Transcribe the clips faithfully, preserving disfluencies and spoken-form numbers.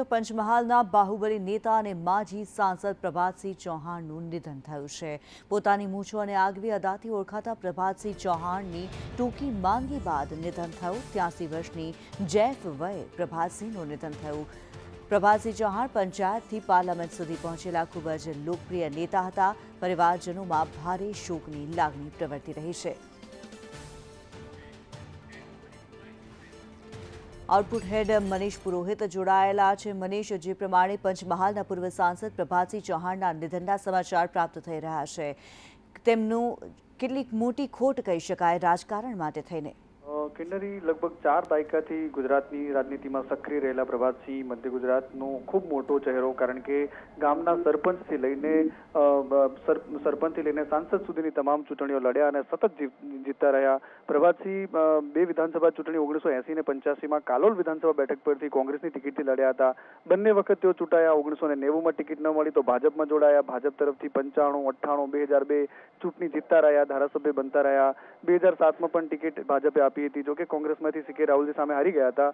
તો પંચમહાલના બાહુબલી નેતા અને માજી સાંસદ પ્રભાતસિંહ ચૌહાણનું નિધન થયું છે। પોતાની મૂછો અને આગવી અદાથી ઓળખાતા પ્રભાતસિંહ ચૌહાણની ટૂંકી માંદગી બાદ નિધન થયું। ત્યાસી વર્ષની જૈફ વયે પ્રભાતસિંહનું નિધન થયું। પ્રભાતસિંહ ચૌહાણ પંચાયતથી પાર્લામેન્ટ સુધી પહોંચેલા ખૂબ જ લોકપ્રિય નેતા હતા। પરિવારજનોમાં ભારે શોકની લાગણી પ્રવર્તી રહી છે। आउटपुट हेड मनीष पुरोहित जोड़ायेला छे। मनीष, जे प्रमाणे पंचमहालना पूर्व सांसद प्रभातसिंह चौहानना निधनना समाचार प्राप्त थई रह्या छे, तेमनु केटलीक मोटी खोट कही शकाय राजकारण माटे थईने। किन्नरी लगभग चार दायकाथी गुजरातनी राजनीतिमां सक्रिय रहेला प्रभातसिंह मध्य गुजरातनो खूब मोटो चेहरो, कारण के गामना सरपंचथी लईने सरपंचथी लईने सांसद सुधीनी तमाम चूंटणीओ लड्या अने सतत जीतता रह्या। प्रभातसिंह बे विधानसभा चूंटणी ओगणीस सौ अस्सी ने पंचासी मां कालोल विधानसभा बेठक परथी कोंग्रेसनी टिकिटथी लड्या हता। बंने वखत तेओ चूंटाया। ओगणीस सौ नव्वाणुं मां टिकिट न मळी तो भाजपमां जोड़ाया। भाजप तरफथी पंचाणु अठ्ठाणु बे हज़ार बे चूंटणी जीतता रह्या, धारासभ्य बनता रह्या। बे हज़ार सात मां पण टिकिट भाजपे आपी थी, जो कि कांग्रेस में सीके राहुल सामे हारी गया था।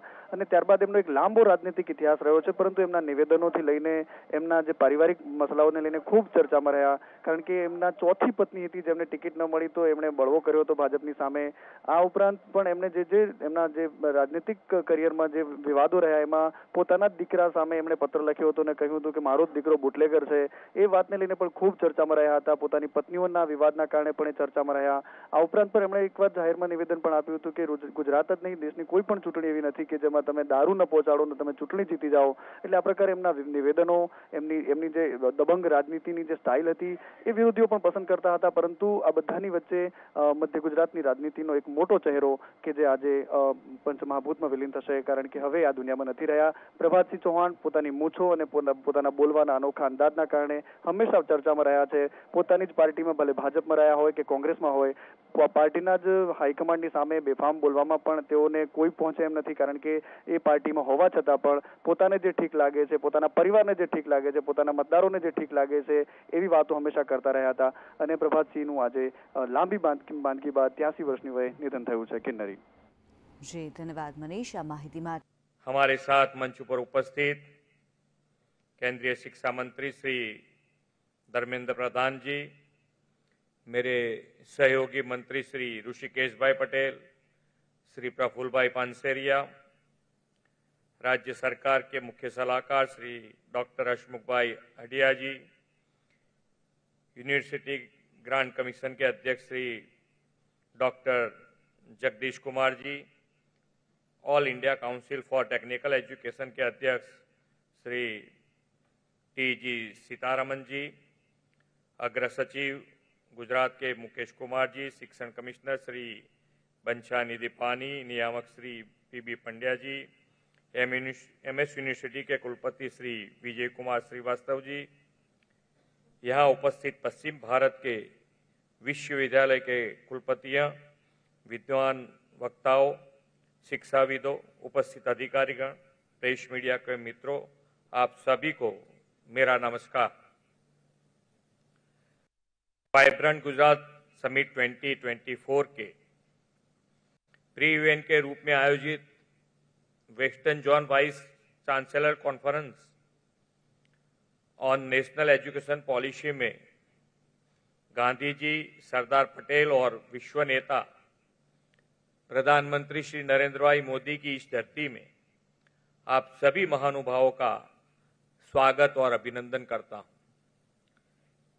त्यारबाद एमनो एक लांबो राजनीतिक इतिहास रह्यो छे, परंतु एमना निवेदनों थी लईने एमना जे पारिवारिक मसलाओने लईने खूब चर्चा में रह्या, कारण के एमना चौथी पत्नी थी जेमने टिकिट न मळी तो एमणे बळवो कर्यो तो भाजपनी सामे। आ उपरांत पण एमणे जे जे एमना जे राजनीतिक करियर में जे विवादों रह्या एमां पोताना दीकरा सामे एमणे पत्र लख्यो हतो ने कह्युं हतुं के मारो दीकरो बुटलेगर छे। ए वातने लईने पण खूब चर्चा में रह्या हता। पोतानी पत्नीओना विवादना कारणे पण चर्चा में रह्या। आ उपरांत पण एमणे एकवार जाहिर में निवेदन पण आप्युं हतुं के गुजरात ज नहीं, देशनी कोई पण चूंटणी एवी नथी के जेमां तमे दारू न पहोंचाडो ने तमे चूंटणी जीती जाओ। एटले आ प्रकारे एमना निवेदनो, एमनी एमनी जे दबंग राजनीतिनी जे स्टाइल हती ए विरोधीओ पण पसंद करता हता, परंतु आ बधानी वच्चे मध्य गुजरातनी राजनीतिनो एक मोटो चेहरो के जे आजे पंचमहाभूतमां विलीन थशे, कारण के हवे आ दुनियामां नथी रह्या। प्रभातसिंह चौहान पोतानी मूछो अने पोताना बोलवाना अनोखा अंदाजना कारणे हमेशा चर्चामां रह्या छे। पोतानी ज पार्टीमां, भले भाजपमां रह्या होय के कोंग्रेसमां होय, पार्टीना ज हाईकमांडनी सामे बेफाम बोलवामां पण तेओने कोई पहोंचे एम नथी, कारण के ए पार्टीमां होवा छतां पण पोताने जे ठीक लागे छे, पोताना परिवारने जे ठीक लागे छे, पोताना मतदारोने जे ठीक लागे छे एवी वातो हमेशा करता रह्या हता। अने प्रभातसिंहनुं आजे लांबी માંદગી બાદ ત્યાસી વર્ષની વયે નિધન થયું છે। किन्नरी जी, धन्यवाद मनीष। आ माहिती माटे हमारे साथ मंच पर उपस्थित केंद्रीय शिक्षा मंत्री श्री धर्मेंद्र प्रधान जी, मेरे सहयोगी मंत्री श्री ऋषिकेश भाई पटेल, श्री प्रफुल्ल भाई पानसेरिया, राज्य सरकार के मुख्य सलाहकार Shri doctor Ashwamukh bhai Adhia ji, university grant commission के अध्यक्ष Shri doctor Jagdish Kumar ji, all India council for technical education के अध्यक्ष श्री टी जी सीतारमन जी, अग्र सचिव गुजरात के मुकेश कुमार जी, शिक्षण कमिश्नर श्री बंशानी दिपानी, नियामक Shri P B Pandya ji, M S university के कुलपति श्री विजय कुमार श्रीवास्तव जी, यहाँ उपस्थित पश्चिम भारत के विश्वविद्यालय के कुलपतियाँ, विद्वान वक्ताओं, शिक्षाविदों, उपस्थित अधिकारीगण, प्रेस मीडिया के मित्रों, आप सभी को मेरा नमस्कार। वाइब्रेंट गुजरात समिट दो हज़ार चौबीस के प्री इवेंट के रूप में आयोजित western zone vice chancellor conference on national education policy में गांधीजी, सरदार पटेल और विश्व नेता प्रधानमंत्री श्री नरेंद्र भाई मोदी की इस धरती में आप सभी महानुभावों का स्वागत और अभिनंदन करता हूं।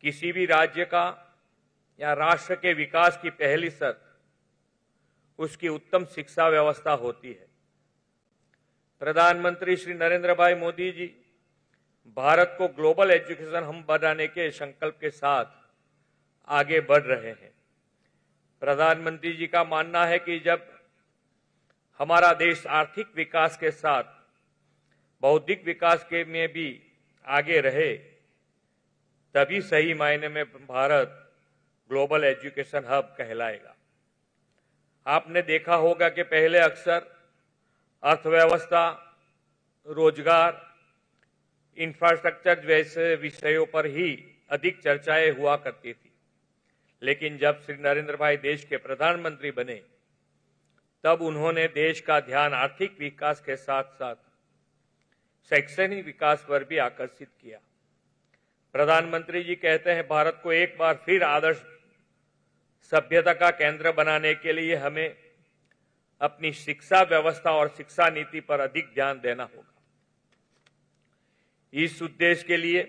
किसी भी राज्य का या राष्ट्र के विकास की पहली शर्त उसकी उत्तम शिक्षा व्यवस्था होती है। प्रधानमंत्री श्री नरेंद्र भाई मोदी जी भारत को ग्लोबल एजुकेशन हम बनाने के संकल्प के साथ आगे बढ़ रहे हैं। प्रधानमंत्री जी का मानना है कि जब हमारा देश आर्थिक विकास के साथ बौद्धिक विकास के में भी आगे रहे, तभी सही मायने में भारत ग्लोबल एजुकेशन हब कहलाएगा। आपने देखा होगा कि पहले अक्सर अर्थव्यवस्था, रोजगार, इंफ्रास्ट्रक्चर जैसे विषयों पर ही अधिक चर्चाएं हुआ करती थी, लेकिन जब श्री नरेंद्र भाई देश के प्रधानमंत्री बने तब उन्होंने देश का ध्यान आर्थिक विकास के साथ साथ शैक्षणिक विकास पर भी आकर्षित किया। प्रधानमंत्री जी कहते हैं, भारत को एक बार फिर आदर्श सभ्यता का केंद्र बनाने के लिए हमें अपनी शिक्षा व्यवस्था और शिक्षा नीति पर अधिक ध्यान देना होगा। इस उद्देश्य के लिए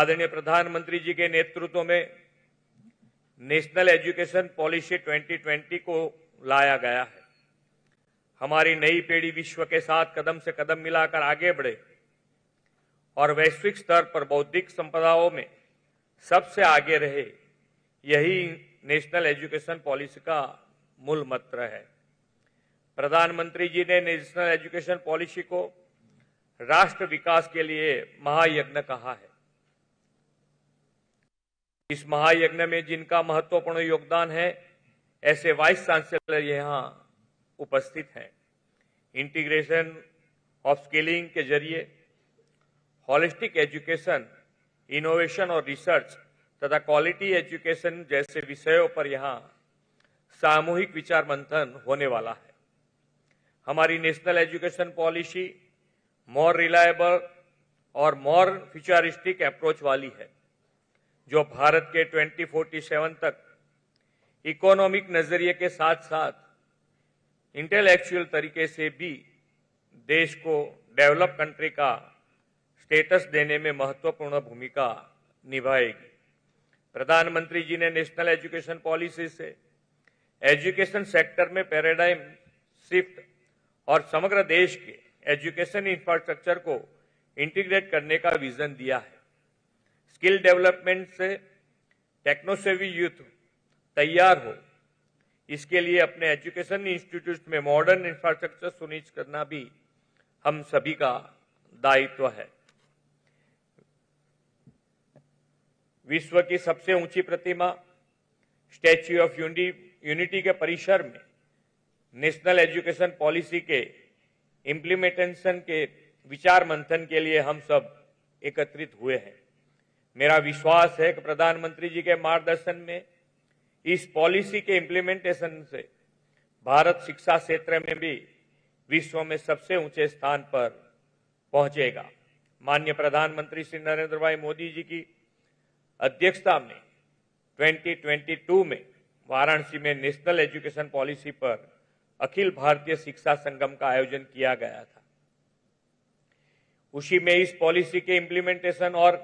आदरणीय प्रधानमंत्री जी के नेतृत्व में नेशनल एजुकेशन पॉलिसी दो हज़ार बीस को लाया गया है। हमारी नई पीढ़ी विश्व के साथ कदम से कदम मिलाकर आगे बढ़े और वैश्विक स्तर पर बौद्धिक संपदाओं में सबसे आगे रहे, यही नेशनल एजुकेशन पॉलिसी का मूल मंत्र है। प्रधानमंत्री जी ने नेशनल एजुकेशन पॉलिसी को राष्ट्र विकास के लिए महायज्ञ कहा है। इस महायज्ञ में जिनका महत्वपूर्ण योगदान है, ऐसे वाइस चांसलर यहाँ उपस्थित हैं। इंटीग्रेशन ऑफ स्किलिंग के जरिए हॉलिस्टिक एजुकेशन, इनोवेशन और रिसर्च तथा क्वालिटी एजुकेशन जैसे विषयों पर यहाँ सामूहिक विचार मंथन होने वाला है। हमारी national education policy more reliable और मोर फ्यूचरिस्टिक अप्रोच वाली है, जो भारत के दो हज़ार सैंतालीस तक इकोनॉमिक नजरिए के साथ साथ इंटेलेक्चुअल तरीके से भी देश को डेवलप कंट्री का स्टेटस देने में महत्वपूर्ण भूमिका निभाएगी। प्रधानमंत्री जी ने नेशनल एजुकेशन पॉलिसी से एजुकेशन सेक्टर में पैराडाइम शिफ्ट और समग्र देश के एजुकेशन इंफ्रास्ट्रक्चर को इंटीग्रेट करने का विजन दिया है। स्किल डेवलपमेंट से टेक्नोसेवी यूथ तैयार हो, इसके लिए अपने एजुकेशन इंस्टीट्यूट में मॉडर्न इंफ्रास्ट्रक्चर सुनिश्चित करना भी हम सभी का दायित्व है। विश्व की सबसे ऊंची प्रतिमा स्टैच्यू ऑफ यूनिटी के परिसर में नेशनल एजुकेशन पॉलिसी के इम्प्लीमेंटेशन के विचार मंथन के लिए हम सब एकत्रित हुए हैं। मेरा विश्वास है कि प्रधानमंत्री जी के मार्गदर्शन में इस पॉलिसी के इम्प्लीमेंटेशन से भारत शिक्षा क्षेत्र में भी विश्व में सबसे ऊंचे स्थान पर पहुंचेगा। माननीय प्रधानमंत्री श्री नरेंद्र भाई मोदी जी की अध्यक्षता में दो हज़ार बाईस में वाराणसी में नेशनल एजुकेशन पॉलिसी पर अखिल भारतीय शिक्षा संगम का आयोजन किया गया था। उसी में इस पॉलिसी के इम्प्लीमेंटेशन और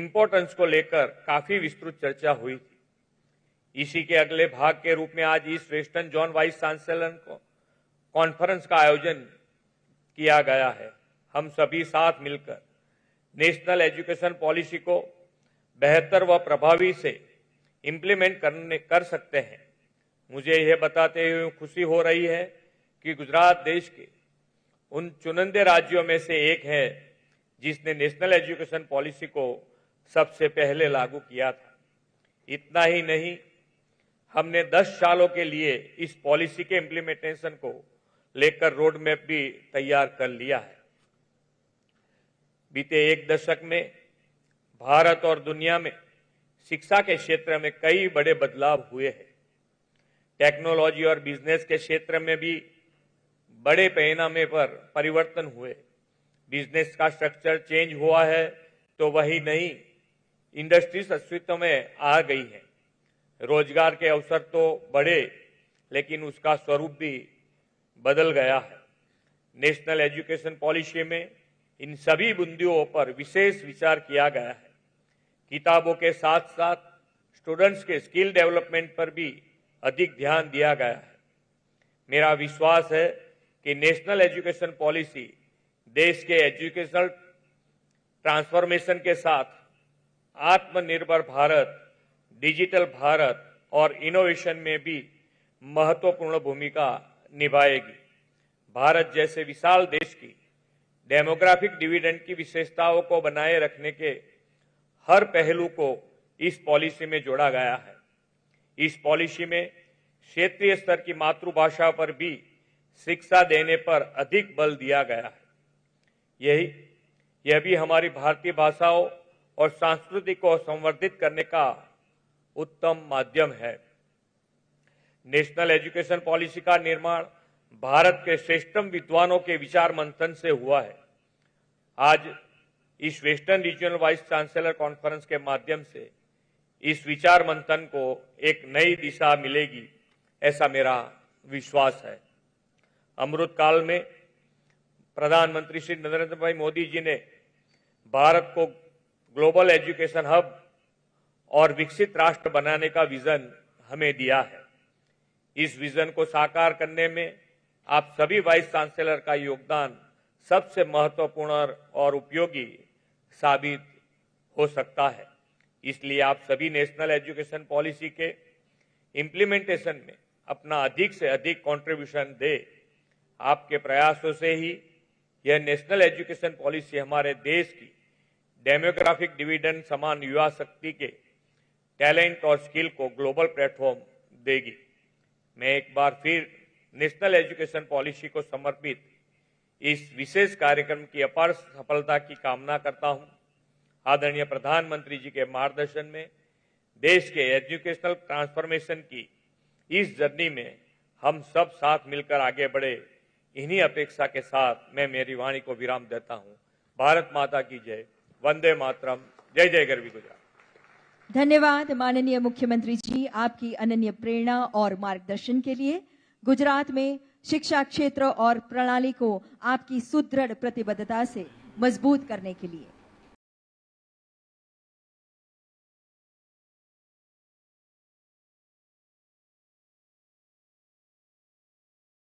इम्पोर्टेंस को लेकर काफी विस्तृत चर्चा हुई थी। इसी के अगले भाग के रूप में आज इस वेस्टर्न जोन वाइस चांसलर को कॉन्फ्रेंस का आयोजन किया गया है। हम सभी साथ मिलकर नेशनल एजुकेशन पॉलिसी को बेहतर व प्रभावी से इम्प्लीमेंट करने कर सकते हैं। मुझे यह बताते हुए खुशी हो रही है कि गुजरात देश के उन चुनिंदे राज्यों में से एक है जिसने नेशनल एजुकेशन पॉलिसी को सबसे पहले लागू किया था। इतना ही नहीं, हमने दस सालों के लिए इस पॉलिसी के इम्प्लीमेंटेशन को लेकर रोड मैप भी तैयार कर लिया है। बीते एक दशक में भारत और दुनिया में शिक्षा के क्षेत्र में कई बड़े बदलाव हुए हैं। टेक्नोलॉजी और बिजनेस के क्षेत्र में भी बड़े पैमाने पर परिवर्तन हुए। बिजनेस का स्ट्रक्चर चेंज हुआ है तो वही नई इंडस्ट्रीज अस्तित्व में आ गई है। रोजगार के अवसर तो बढ़े, लेकिन उसका स्वरूप भी बदल गया है। नेशनल एजुकेशन पॉलिसी में इन सभी बिंदुओं पर विशेष विचार किया गया है। किताबों के साथ साथ स्टूडेंट्स के स्किल डेवलपमेंट पर भी अधिक ध्यान दिया गया है। मेरा विश्वास है कि नेशनल एजुकेशन पॉलिसी देश के एजुकेशनल ट्रांसफॉर्मेशन के साथ आत्मनिर्भर भारत, डिजिटल भारत और इनोवेशन में भी महत्वपूर्ण भूमिका निभाएगी। भारत जैसे विशाल देश की डेमोग्राफिक डिविडेंड की विशेषताओं को बनाए रखने के हर पहलू को इस पॉलिसी में जोड़ा गया है। इस पॉलिसी में क्षेत्रीय स्तर की मातृभाषा पर भी शिक्षा देने पर अधिक बल दिया गया है। यही यह भी हमारी भारतीय भाषाओं और संस्कृति को संवर्धित करने का उत्तम माध्यम है। नेशनल एजुकेशन पॉलिसी का निर्माण भारत के श्रेष्ठतम विद्वानों के विचार मंथन से हुआ है। आज इस western regional vice chancellor conference के माध्यम से इस विचार मंथन को एक नई दिशा मिलेगी, ऐसा मेरा विश्वास है। अमृत काल में प्रधानमंत्री श्री नरेंद्र भाई मोदी जी ने भारत को ग्लोबल एजुकेशन हब और विकसित राष्ट्र बनाने का विजन हमें दिया है। इस विजन को साकार करने में आप सभी वाइस चांसलर का योगदान सबसे महत्वपूर्ण और उपयोगी साबित हो सकता है। इसलिए आप सभी नेशनल एजुकेशन पॉलिसी के इम्प्लीमेंटेशन में अपना अधिक से अधिक कंट्रीब्यूशन दें। आपके प्रयासों से ही यह नेशनल एजुकेशन पॉलिसी हमारे देश की डेमोग्राफिक डिविडेंड समान युवा शक्ति के टैलेंट और स्किल को ग्लोबल प्लेटफॉर्म देगी। मैं एक बार फिर नेशनल एजुकेशन पॉलिसी को समर्पित इस विशेष कार्यक्रम की अपार सफलता की कामना करता हूं। आदरणीय प्रधानमंत्री जी के मार्गदर्शन में देश के एजुकेशनल ट्रांसफॉर्मेशन की इस जर्नी में हम सब साथ मिलकर आगे बढ़े, इन्हीं अपेक्षा के साथ मैं मेरी वाणी को विराम देता हूं। भारत माता की जय। वंदे मातरम। जय जय गर्वी गुजरात। धन्यवाद माननीय मुख्यमंत्री जी, आपकी अनन्य प्रेरणा और मार्गदर्शन के लिए। गुजरात में शिक्षा क्षेत्र और प्रणाली को आपकी सुदृढ़ प्रतिबद्धता से मजबूत करने के लिए